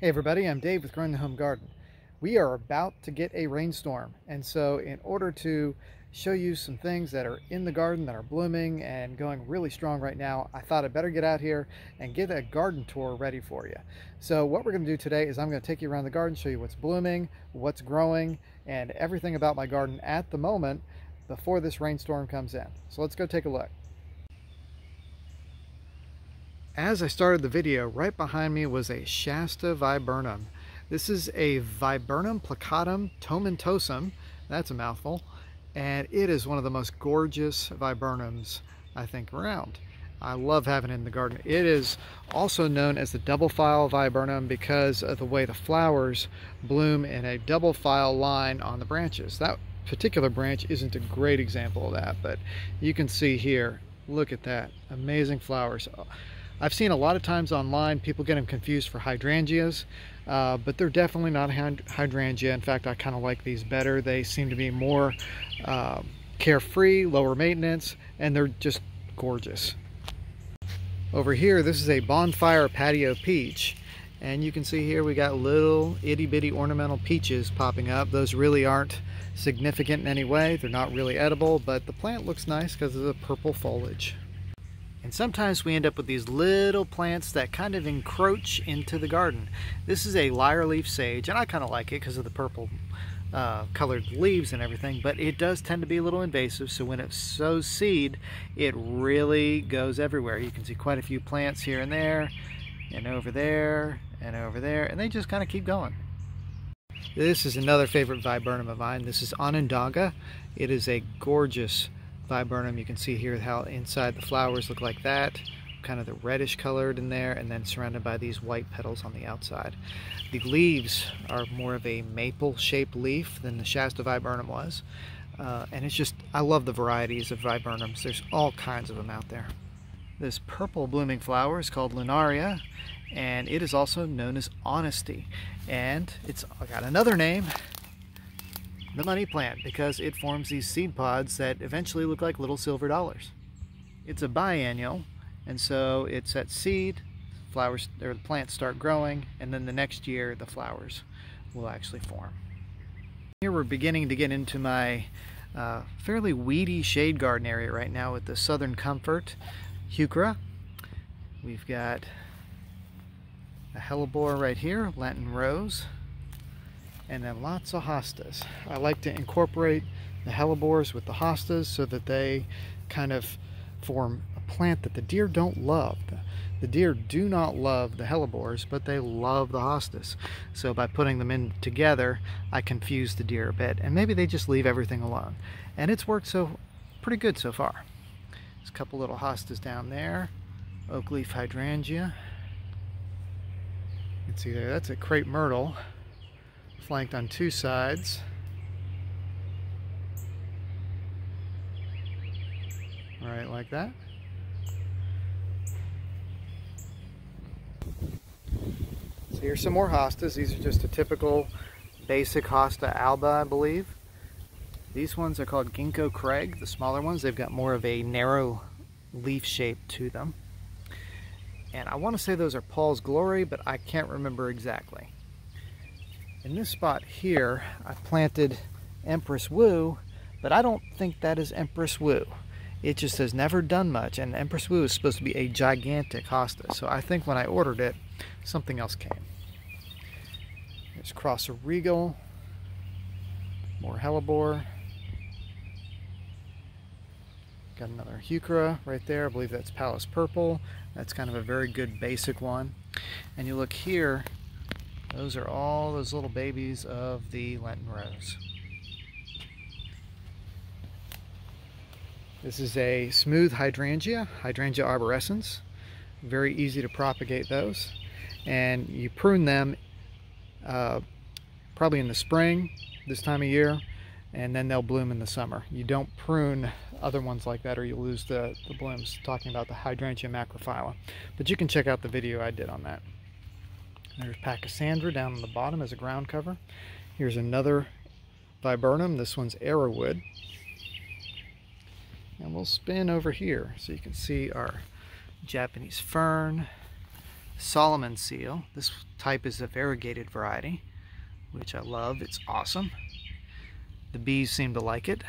Hey everybody, I'm Dave with Growing the Home Garden. We are about to get a rainstorm, and so in order to show you some things that are in the garden that are blooming and going really strong right now, I thought I'd better get out here and get a garden tour ready for you. So what we're going to do today is I'm going to take you around the garden, show you what's blooming, what's growing, and everything about my garden at the moment before this rainstorm comes in. So let's go take a look. As I started the video, right behind me was a Shasta viburnum. This is a Viburnum plicatum tomentosum. That's a mouthful. And it is one of the most gorgeous viburnums I think around. I love having it in the garden. It is also known as the double file viburnum because of the way the flowers bloom in a double file line on the branches. That particular branch isn't a great example of that, but you can see here, look at that, amazing flowers. I've seen a lot of times online people get them confused for hydrangeas, but they're definitely not hydrangea. In fact, I kind of like these better. They seem to be more carefree, lower maintenance, and they're just gorgeous. Over here, this is a Bonfire Patio Peach, and you can see here we got little itty bitty ornamental peaches popping up. Those really aren't significant in any way. They're not really edible, but the plant looks nice because of the purple foliage. And sometimes we end up with these little plants that kind of encroach into the garden. This is a lierleaf sage, and I kind of like it because of the purple colored leaves and everything, but it does tend to be a little invasive, so when it sows seed, it really goes everywhere. You can see quite a few plants here and there, and over there, and over there, and they just kind of keep going. This is another favorite viburnum of mine. This is Onondaga. It is a gorgeous viburnum. You can see here how inside the flowers look like that, kind of the reddish colored in there, and then surrounded by these white petals on the outside. The leaves are more of a maple shaped leaf than the Shasta viburnum was, and it's just, I love the varieties of viburnums. There's all kinds of them out there. This purple blooming flower is called Lunaria, and it is also known as honesty, and it's got another name, the money plant, because it forms these seed pods that eventually look like little silver dollars. It's a biennial, and so it sets seed, flowers, or the plants start growing, and then the next year the flowers will actually form. Here we're beginning to get into my fairly weedy shade garden area right now with the Southern Comfort Heuchera. We've got a hellebore right here, Lenten Rose, and then lots of hostas. I like to incorporate the hellebores with the hostas so that they kind of form a plant that the deer don't love. The deer do not love the hellebores, but they love the hostas. So by putting them in together, I confuse the deer a bit, and maybe they just leave everything alone. And it's worked pretty good so far. There's a couple little hostas down there, Oakleaf hydrangea. You can see there, that's a Crape Myrtle, flanked on two sides. All right, like that. So here's some more hostas. These are just a typical basic hosta alba, I believe. These ones are called Ginkgo Craig, the smaller ones. They've got more of a narrow leaf shape to them. And I want to say those are Paul's Glory, but I can't remember exactly. In this spot here, I planted Empress Wu, but I don't think that is Empress Wu. It just has never done much, and Empress Wu is supposed to be a gigantic hosta, so I think when I ordered it, something else came. There's Crossa Regal, more hellebore. Got another Heuchera right there. I believe that's Palace Purple. That's kind of a very good basic one. And you look here, those are all those little babies of the Lenten Rose. This is a smooth hydrangea, hydrangea arborescens. Very easy to propagate those. And you prune them probably in the spring, this time of year, and then they'll bloom in the summer. You don't prune other ones like that or you lose the blooms, talking about the hydrangea macrophylla. But you can check out the video I did on that. There's Pachysandra down on the bottom as a ground cover. Here's another viburnum. This one's Arrowwood. And we'll spin over here so you can see our Japanese Fern, Solomon's Seal. This type is a variegated variety, which I love. It's awesome. The bees seem to like it.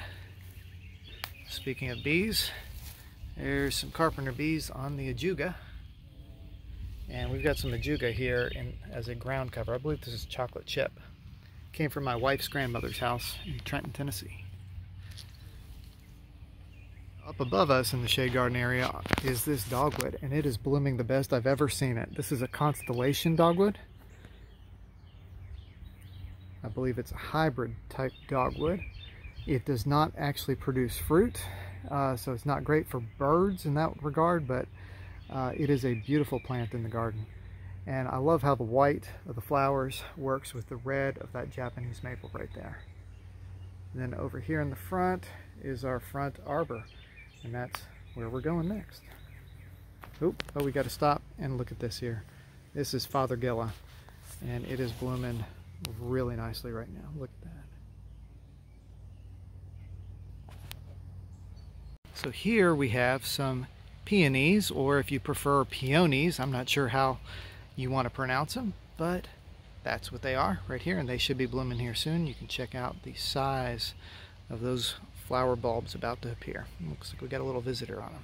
Speaking of bees, there's some carpenter bees on the Ajuga. And we've got some Ajuga here as a ground cover. I believe this is chocolate chip. Came from my wife's grandmother's house in Trenton, Tennessee. Up above us in the shade garden area is this dogwood, and it is blooming the best I've ever seen it. This is a Constellation dogwood. I believe it's a hybrid type dogwood. It does not actually produce fruit, so it's not great for birds in that regard, but it is a beautiful plant in the garden. And I love how the white of the flowers works with the red of that Japanese maple right there. And then over here in the front is our front arbor, and that's where we're going next. Oop, oh, we got to stop and look at this here. This is Fothergilla, and it is blooming really nicely right now. Look at that. So here we have some peonies, or if you prefer peonies, I'm not sure how you want to pronounce them, but that's what they are right here, and they should be blooming here soon. You can check out the size of those flower bulbs about to appear. Looks like we got a little visitor on them.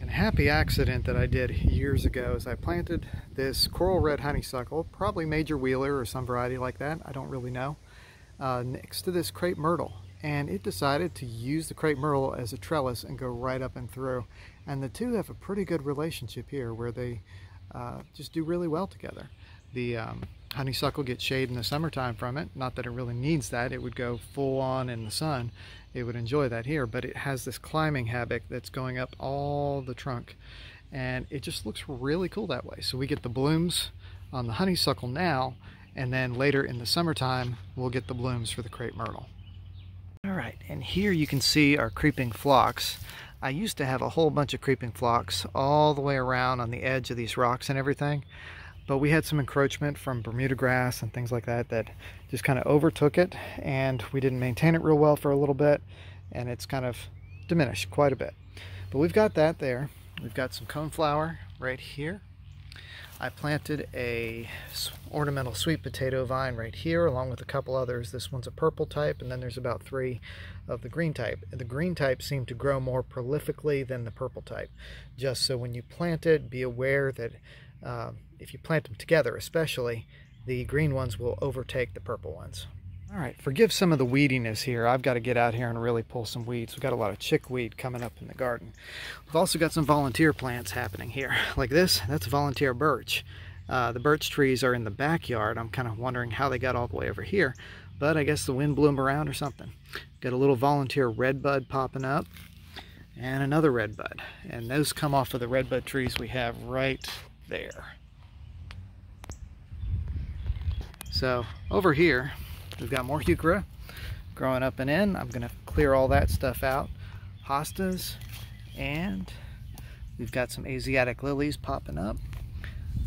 And a happy accident that I did years ago is I planted this coral red honeysuckle, probably Major Wheeler or some variety like that, I don't really know, next to this crepe myrtle. And it decided to use the crepe myrtle as a trellis and go right up and through. And the two have a pretty good relationship here where they just do really well together. The honeysuckle gets shade in the summertime from it. Not that it really needs that. It would go full on in the sun. It would enjoy that here, but it has this climbing habit that's going up all the trunk. And it just looks really cool that way. So we get the blooms on the honeysuckle now, and then later in the summertime, we'll get the blooms for the crepe myrtle. All right, and here you can see our creeping phlox. I used to have a whole bunch of creeping phlox all the way around on the edge of these rocks and everything, but we had some encroachment from Bermuda grass and things like that that just kind of overtook it, and we didn't maintain it real well for a little bit, and it's kind of diminished quite a bit. But we've got that there. We've got some coneflower right here. I planted a ornamental sweet potato vine right here along with a couple others. This one's a purple type, and then there's about three of the green type. The green type seem to grow more prolifically than the purple type. Just so when you plant it, be aware that if you plant them together especially, the green ones will overtake the purple ones. All right, forgive some of the weediness here. I've got to get out here and really pull some weeds. We've got a lot of chickweed coming up in the garden. We've also got some volunteer plants happening here. Like this, that's volunteer birch. The birch trees are in the backyard. I'm kind of wondering how they got all the way over here, but I guess the wind blew them around or something. Got a little volunteer redbud popping up and another redbud. And those come off of the redbud trees we have right there. So over here, we've got more heuchera growing up and in. I'm going to clear all that stuff out. Hostas, and we've got some Asiatic lilies popping up.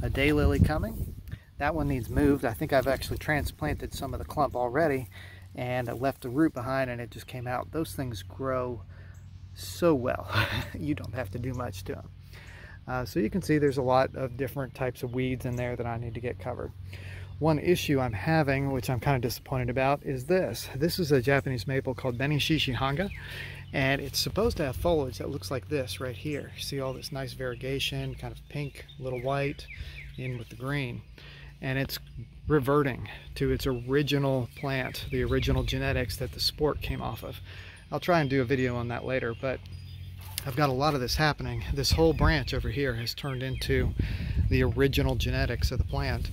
A daylily coming. That one needs moved. I think I've actually transplanted some of the clump already, and I left the root behind and it just came out. Those things grow so well. You don't have to do much to them. So you can see there's a lot of different types of weeds in there that I need to get covered. One issue I'm having, which I'm kind of disappointed about, is this. This is a Japanese maple called Benishishihanga, and it's supposed to have foliage that looks like this right here. See all this nice variegation, kind of pink, little white, in with the green. And it's reverting to its original plant, the original genetics that the sport came off of. I'll try and do a video on that later, but I've got a lot of this happening. This whole branch over here has turned into the original genetics of the plant,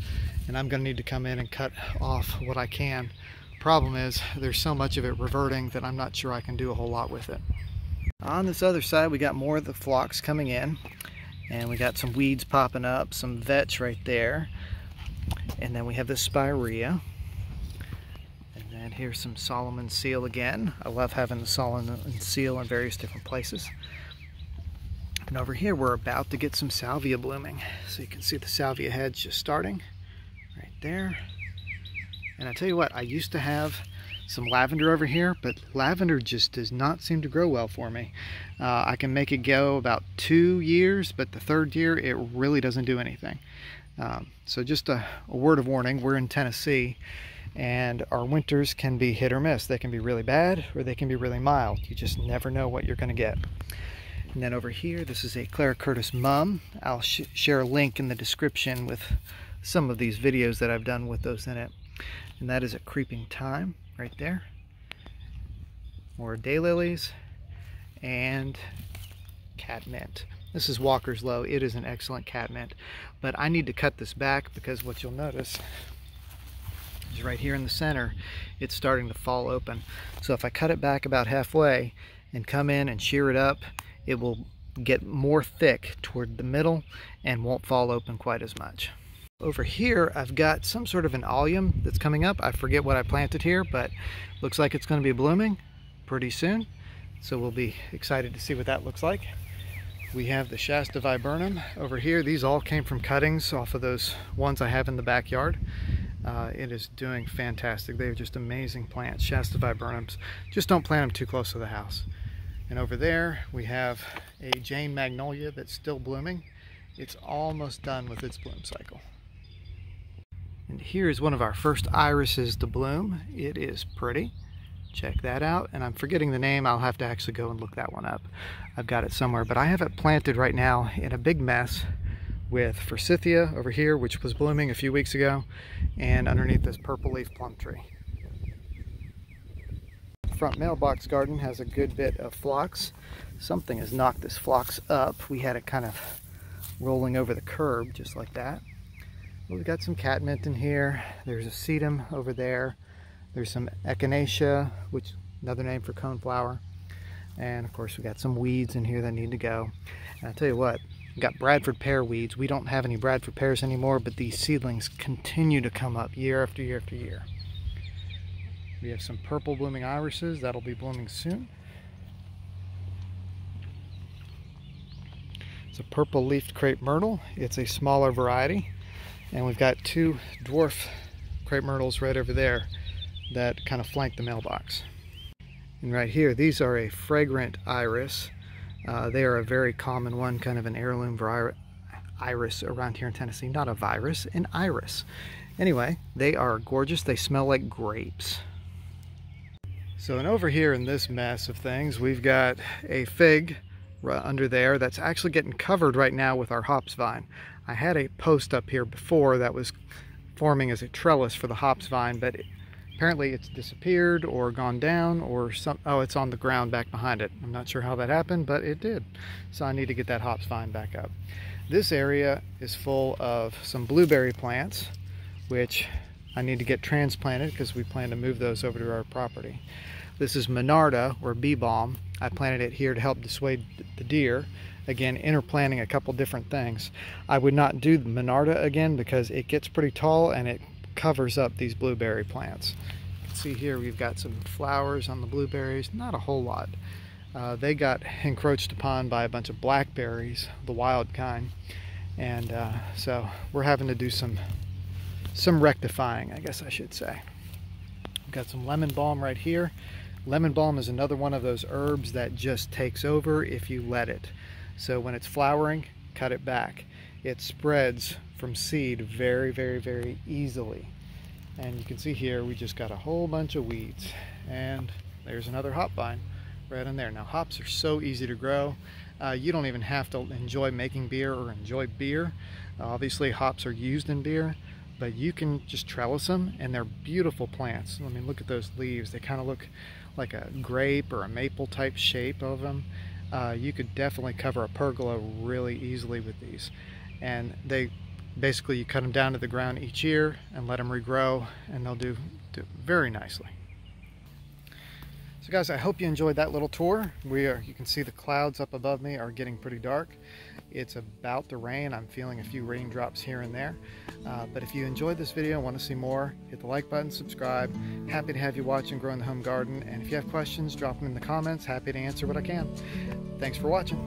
and I'm going to need to come in and cut off what I can. Problem is, there's so much of it reverting that I'm not sure I can do a whole lot with it. On this other side, we got more of the phlox coming in, and we got some weeds popping up, some vetch right there, and then we have this spirea, and then here's some Solomon's Seal again. I love having the Solomon's Seal in various different places. And over here, we're about to get some salvia blooming. So you can see the salvia heads just starting. Right there. And I tell you what, I used to have some lavender over here, but lavender just does not seem to grow well for me. I can make it go about 2 years, but the third year it really doesn't do anything. So just a word of warning, we're in Tennessee and our winters can be hit or miss. They can be really bad or they can be really mild. You just never know what you're going to get. And then over here, this is a Clara Curtis mum. I'll share a link in the description with some of these videos that I've done with those in it. And that is a creeping thyme right there. More daylilies and catmint. This is Walker's Low. It is an excellent catmint, but I need to cut this back because what you'll notice is right here in the center, it's starting to fall open. So if I cut it back about halfway and come in and shear it up, it will get more thick toward the middle and won't fall open quite as much. Over here, I've got some sort of an allium that's coming up. I forget what I planted here, but looks like it's going to be blooming pretty soon. So we'll be excited to see what that looks like. We have the Shasta Viburnum over here. These all came from cuttings off of those ones I have in the backyard. It is doing fantastic. They are just amazing plants. Shasta Viburnums. Just don't plant them too close to the house. And over there, we have a Jane Magnolia that's still blooming. It's almost done with its bloom cycle. And here is one of our first irises to bloom. It is pretty. Check that out. And I'm forgetting the name. I'll have to actually go and look that one up. I've got it somewhere, but I have it planted right now in a big mess with forsythia over here, which was blooming a few weeks ago, and underneath this purple leaf plum tree. Front mailbox garden has a good bit of phlox. Something has knocked this phlox up. We had it kind of rolling over the curb just like that. Well, we've got some catmint in here. There's a sedum over there. There's some echinacea, which is another name for coneflower. And of course we got some weeds in here that need to go. And I tell you what, we've got Bradford pear weeds. We don't have any Bradford pears anymore, but these seedlings continue to come up year after year after year. We have some purple blooming irises that'll be blooming soon. It's a purple leafed crepe myrtle. It's a smaller variety. And we've got two dwarf crepe myrtles right over there that kind of flank the mailbox. And right here, these are a fragrant iris. They are a very common one, kind of an heirloom iris around here in Tennessee. Not a virus, an iris. Anyway, they are gorgeous. They smell like grapes. So, and over here in this mess of things, we've got a fig right under there that's actually getting covered right now with our hops vine. I had a post up here before that was forming as a trellis for the hops vine, but apparently it's disappeared or gone down or something. Oh, it's on the ground back behind it. I'm not sure how that happened, but it did. So I need to get that hops vine back up. This area is full of some blueberry plants, which I need to get transplanted because we plan to move those over to our property. This is Monarda, or bee balm. I planted it here to help dissuade the deer. Again, interplanting a couple different things. I would not do the Monarda again because it gets pretty tall and it covers up these blueberry plants. You can see here we've got some flowers on the blueberries, not a whole lot. They got encroached upon by a bunch of blackberries, the wild kind, and so we're having to do some rectifying, I guess I should say. We've got some lemon balm right here. Lemon balm is another one of those herbs that just takes over if you let it. So when it's flowering, cut it back. It spreads from seed very, very, very easily. And you can see here we just got a whole bunch of weeds. And there's another hop vine right in there. Now hops are so easy to grow. You don't even have to enjoy making beer or enjoy beer. Obviously hops are used in beer, but you can just trellis them and they're beautiful plants. I mean, look at those leaves. They kind of look like a grape or a maple type shape of them. You could definitely cover a pergola really easily with these. And they basically, you cut them down to the ground each year and let them regrow and they'll do very nicely. So guys, I hope you enjoyed that little tour. You can see the clouds up above me are getting pretty dark. It's about to rain. I'm feeling a few raindrops here and there. But if you enjoyed this video and want to see more, hit the like button, subscribe. Happy to have you watching Growing the Home Garden. And if you have questions, drop them in the comments. Happy to answer what I can. Thanks for watching.